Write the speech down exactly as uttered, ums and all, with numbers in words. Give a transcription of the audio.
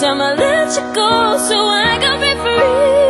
I'ma let you go so I can be free.